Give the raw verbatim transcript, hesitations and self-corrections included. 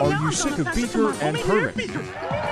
Are you sick of Beaker and Kermit?